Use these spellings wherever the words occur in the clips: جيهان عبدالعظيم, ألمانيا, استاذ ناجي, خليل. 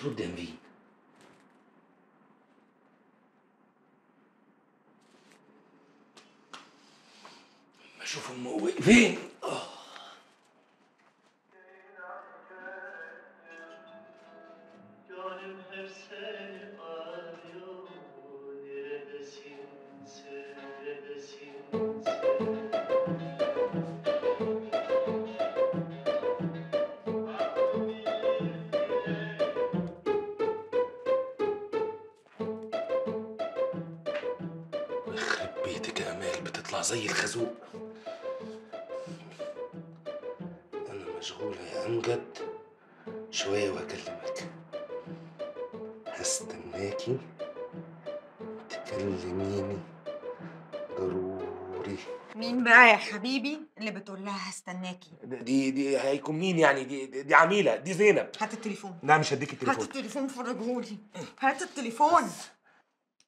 شو قدام فيه؟ اشوف امه واقفين. يخرب بيتك يا امال، بتطلع زي الخازوق. انا مشغوله يا امجد، شويه وهكلمك. هستناكي تكلميني ضروري. مين بقى يا حبيبي اللي بتقول لها هستناكي؟ دي هيكون مين يعني؟ دي عميله، دي زينب. هات التليفون. لا مش هديك التليفون. هات التليفون فرجهولي. هات التليفون.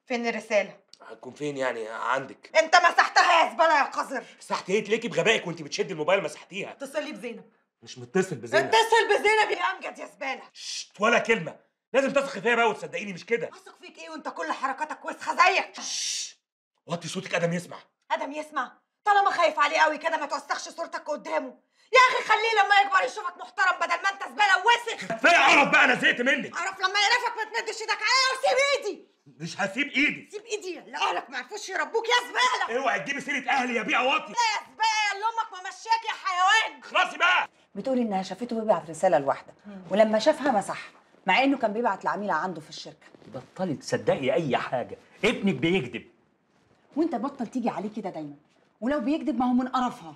فين الرساله؟ هتكون فين يعني عندك؟ انت مسحتها يا زباله يا قذر. مسحت ايه؟ تلاقي بغبائك وانت بتشدي الموبايل مسحتيها. اتصلي بزينب. مش متصل بزينب. اتصل بزينب يا امجد يا زباله. شت ولا كلمه، لازم تثقي فيا بقى وتصدقيني. مش كده اثق فيك ايه وانت كل حركاتك وسخه زيك. شت وطي صوتك، ادم يسمع. ادم يسمع؟ طالما خايف عليه قوي كده ما توسخش صورتك قدامه. يا اخي خليه لما يكبر يشوفك محترم بدل ما انت زباله ووسخ. كفايه قرف بقى، انا زهقت منك. قرف لما يقرفك ما تمدش ايدك عليا وسيب ايدي. مش هسيب ايدي. سيب ايدي اللي اهلك ما عرفوش يربوك يا زباله. اوعي تجيبي سيره اهلي يا بيع واطي. يا زباله اللي امك ما مشاك يا حيوان. خلاصي بقى. بتقول انها شافته بيبعت رساله لواحده ولما شافها مسحها، مع انه كان بيبعت لعميله عنده في الشركه. بطلي تصدقي اي حاجه، ابنك بيكذب. وانت بطل تيجي عليه كده دايما، ولو بيكذب ما هو من قرفها.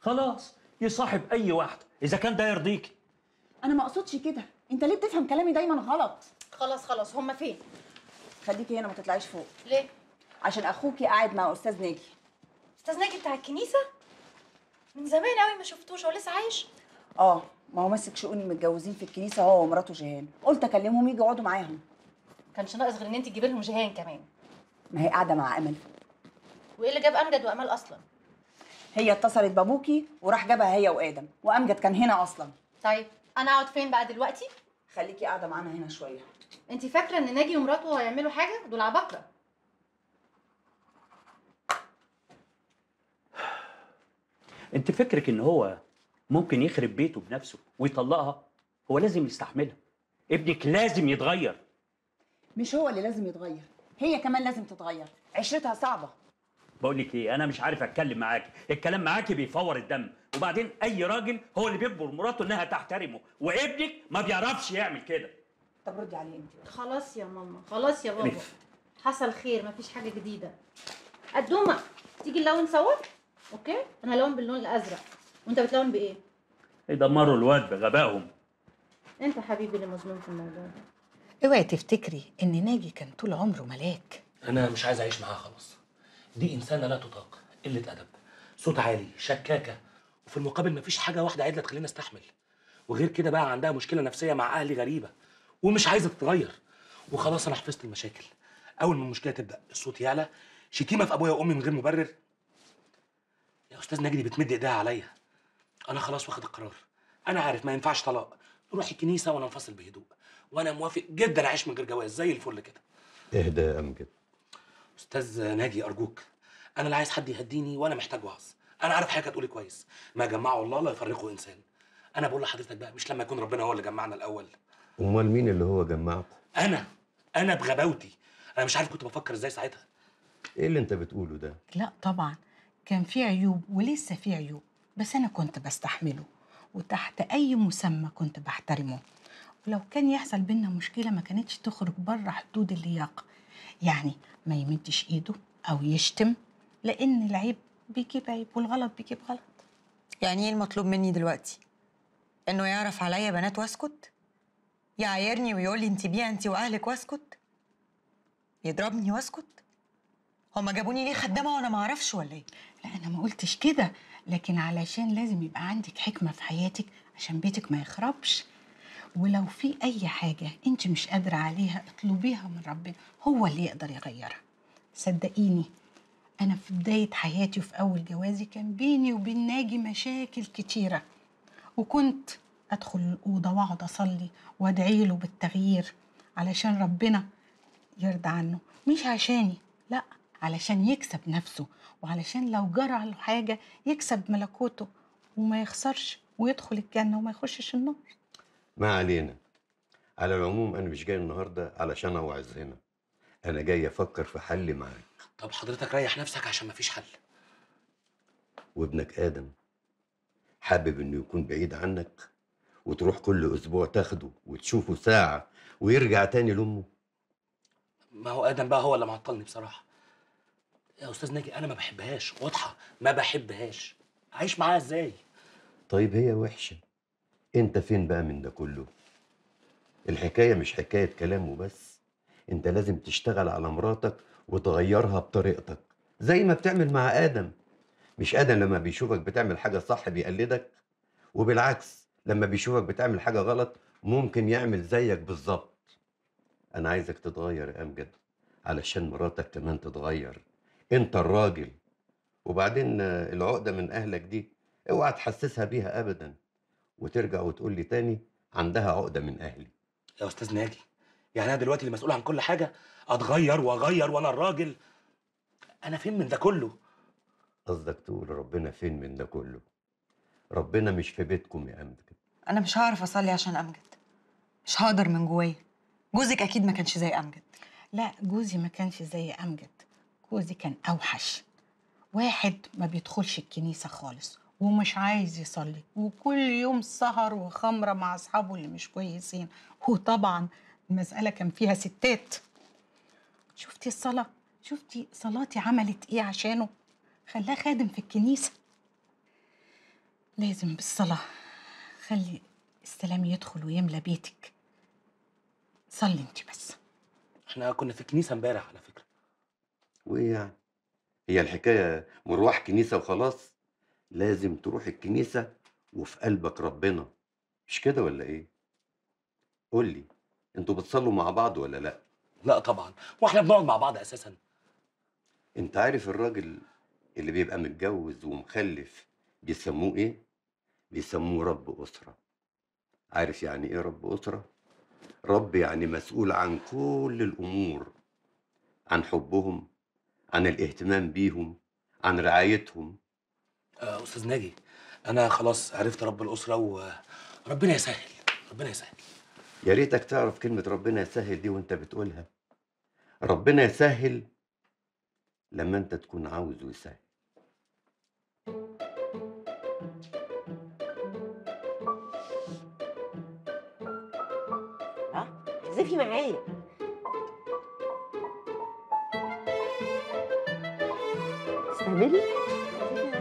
خلاص يصاحب اي واحده اذا كان ده يرضيكي. انا ما اقصدش كده، انت ليه بتفهم كلامي دايما غلط؟ خلاص هما فين؟ خليكي هنا ما تطلعيش فوق. ليه؟ عشان اخوكي قاعد مع استاذ ناجي. استاذ ناجي بتاع الكنيسه؟ من زمان قوي ما شفتوش، هو لسه عايش؟ اه، ما هو ماسك شؤون المتجوزين في الكنيسه هو ومراته جيهان. قلت اكلمهم يجوا يقعدوا معاهم. كانش ناقص غير ان انت تجيبي لهم جيهان كمان. ما هي قاعده مع امل. وايه اللي جاب امجد وامال اصلا؟ هي اتصلت بابوكي وراح جابها هي وادم، وامجد كان هنا اصلا. طيب انا اقعد فين بقى دلوقتي؟ خليكي قاعده معانا هنا شويه. انت فاكره ان ناجي ومراته هيعملوا حاجه؟ دول عباقره. انت فكرك ان هو ممكن يخرب بيته بنفسه ويطلقها؟ هو لازم يستحملها. ابنك لازم يتغير. مش هو اللي لازم يتغير، هي كمان لازم تتغير، عشرتها صعبه. بقول لك ايه، انا مش عارف اتكلم معاكي، الكلام معاكي بيفور الدم. وبعدين اي راجل هو اللي بيجبر مراته انها تحترمه، وابنك ما بيعرفش يعمل كده. طب ردي عليه انت. خلاص يا ماما، خلاص يا بابا. حصل خير، مفيش حاجه جديده. قدومه تيجي نلون سوا؟ اوكي، انا هلون باللون الازرق وانت بتلون بايه؟ هيدمروا الواد بغبائهم. انت حبيبي اللي مظلوم في الموضوع ده. اوعي تفتكري ان ناجي كان طول عمره ملاك. انا مش عايز اعيش معاها خلاص. دي انسانه لا تطاق، قله ادب، صوت عالي، شكاكه، وفي المقابل مفيش حاجه واحده عدله تخليني استحمل. وغير كده بقى عندها مشكله نفسيه مع اهلي غريبه ومش عايزه تتغير. وخلاص انا حفظت المشاكل. اول ما المشكله تبدا الصوت يعلى، شتيمه في ابويا وامي من غير مبرر. يا استاذ ناجي بتمد ايديها عليا. انا خلاص واخد القرار، انا عارف ما ينفعش طلاق. نروح الكنيسه وانا انفصل بهدوء، وانا موافق جدا اعيش من غير جواز زي الفل كده. اهدى يا امجد. استاذ ناجي ارجوك، انا لا عايز حد يهديني ولا محتاج وعظ. انا عارف حضرتك هتقولي كويس، ما جمعوا الله لا يفرقوا انسان. انا بقول لحضرتك بقى، مش لما يكون ربنا هو اللي جمعنا الاول. امال مين اللي هو جمعكم؟ انا بغباوتي، انا مش عارف كنت بفكر ازاي ساعتها. ايه اللي انت بتقوله ده؟ لا طبعا كان في عيوب ولسه في عيوب، بس انا كنت بستحمله وتحت اي مسمى كنت بحترمه. ولو كان يحصل بينا مشكله ما كانتش تخرج بره حدود اللياقه. يعني ما يمدش ايده او يشتم، لان العيب بيجيب عيب والغلط بيجيب غلط. يعني ايه المطلوب مني دلوقتي؟ انه يعرف عليا بنات واسكت؟ يعايرني ويقول لي انت بيها انت واهلك واسكت؟ يضربني واسكت؟ هما جابوني ليه خدامه وانا ما اعرفش ولا ايه؟ لا انا ما قلتش كده، لكن علشان لازم يبقى عندك حكمه في حياتك عشان بيتك ما يخربش. ولو في اي حاجه انت مش قادره عليها اطلبيها من ربنا، هو اللي يقدر يغيرها. صدقيني انا في بدايه حياتي وفي اول جوازي كان بيني وبين ناجي مشاكل كتيره، وكنت أدخل الأوضة وأقعد أصلي وأدعي له بالتغيير علشان ربنا يرضى عنه، مش عشاني، لأ، علشان يكسب نفسه، وعلشان لو جرى له حاجة يكسب ملكوته وما يخسرش ويدخل الجنة وما يخشش النار. ما علينا. على العموم أنا مش جاي النهاردة علشان أوعظ هنا، أنا جاي أفكر في حل معاك. طب حضرتك ريح نفسك عشان مفيش حل. وابنك آدم حابب إنه يكون بعيد عنك وتروح كل أسبوع تاخده وتشوفه ساعة ويرجع تاني لأمه؟ ما هو آدم بقى هو اللي معطلني بصراحة. يا أستاذ ناجي أنا ما بحبهاش، واضحة، ما بحبهاش. عايش معاها إزاي؟ طيب هي وحشة، أنت فين بقى من ده كله؟ الحكاية مش حكاية كلام وبس، أنت لازم تشتغل على مراتك وتغيرها بطريقتك زي ما بتعمل مع آدم. مش آدم لما بيشوفك بتعمل حاجة صح بيقلدك، وبالعكس لما بيشوفك بتعمل حاجة غلط ممكن يعمل زيك بالظبط. أنا عايزك تتغير يا أمجد علشان مراتك كمان تتغير، أنت الراجل. وبعدين العقدة من أهلك دي اوعى تحسسها بيها أبدا وترجع وتقول لي تاني عندها عقدة من أهلي. يا أستاذ ناجي يعني أنا دلوقتي اللي مسؤول عن كل حاجة؟ أتغير وأغير وأنا الراجل؟ أنا فين من ده كله؟ قصدك تقول ربنا فين من ده كله؟ ربنا مش في بيتكم يا أمجد. أنا مش هعرف أصلي عشان أمجد، مش هقدر من جوايا. جوزك أكيد ما كانش زي أمجد. لا جوزي ما كانش زي أمجد، جوزي كان أوحش، واحد ما بيدخلش الكنيسة خالص ومش عايز يصلي وكل يوم سهر وخمرة مع أصحابه اللي مش كويسين، وطبعا المسألة كان فيها ستات. شفتي الصلاة؟ شفتي صلاتي عملت إيه عشانه؟ خلاه خادم في الكنيسة. لازم بالصلاة خلي السلام يدخل ويملى بيتك. صلي انت بس. احنا كنا في الكنيسة امبارح على فكرة. وإيه يعني؟ هي الحكاية مروح كنيسة وخلاص؟ لازم تروح الكنيسة وفي قلبك ربنا، مش كده ولا إيه؟ قول لي أنتوا بتصلوا مع بعض ولا لأ؟ لأ طبعًا، وإحنا بنقعد مع بعض أساسًا. أنت عارف الراجل اللي بيبقى متجوز ومخلف بيسموه إيه؟ بيسموه رب أسرة. عارف يعني إيه رب أسرة؟ رب يعني مسؤول عن كل الأمور، عن حبهم، عن الاهتمام بيهم، عن رعايتهم. أستاذ ناجي أنا خلاص عرفت رب الأسرة وربنا يسهل، ربنا يسهل. يا ريتك تعرف كلمة ربنا يسهل دي وأنت بتقولها. ربنا يسهل لما أنت تكون عاوزه يسهل. اعزفي معايا. استعملي.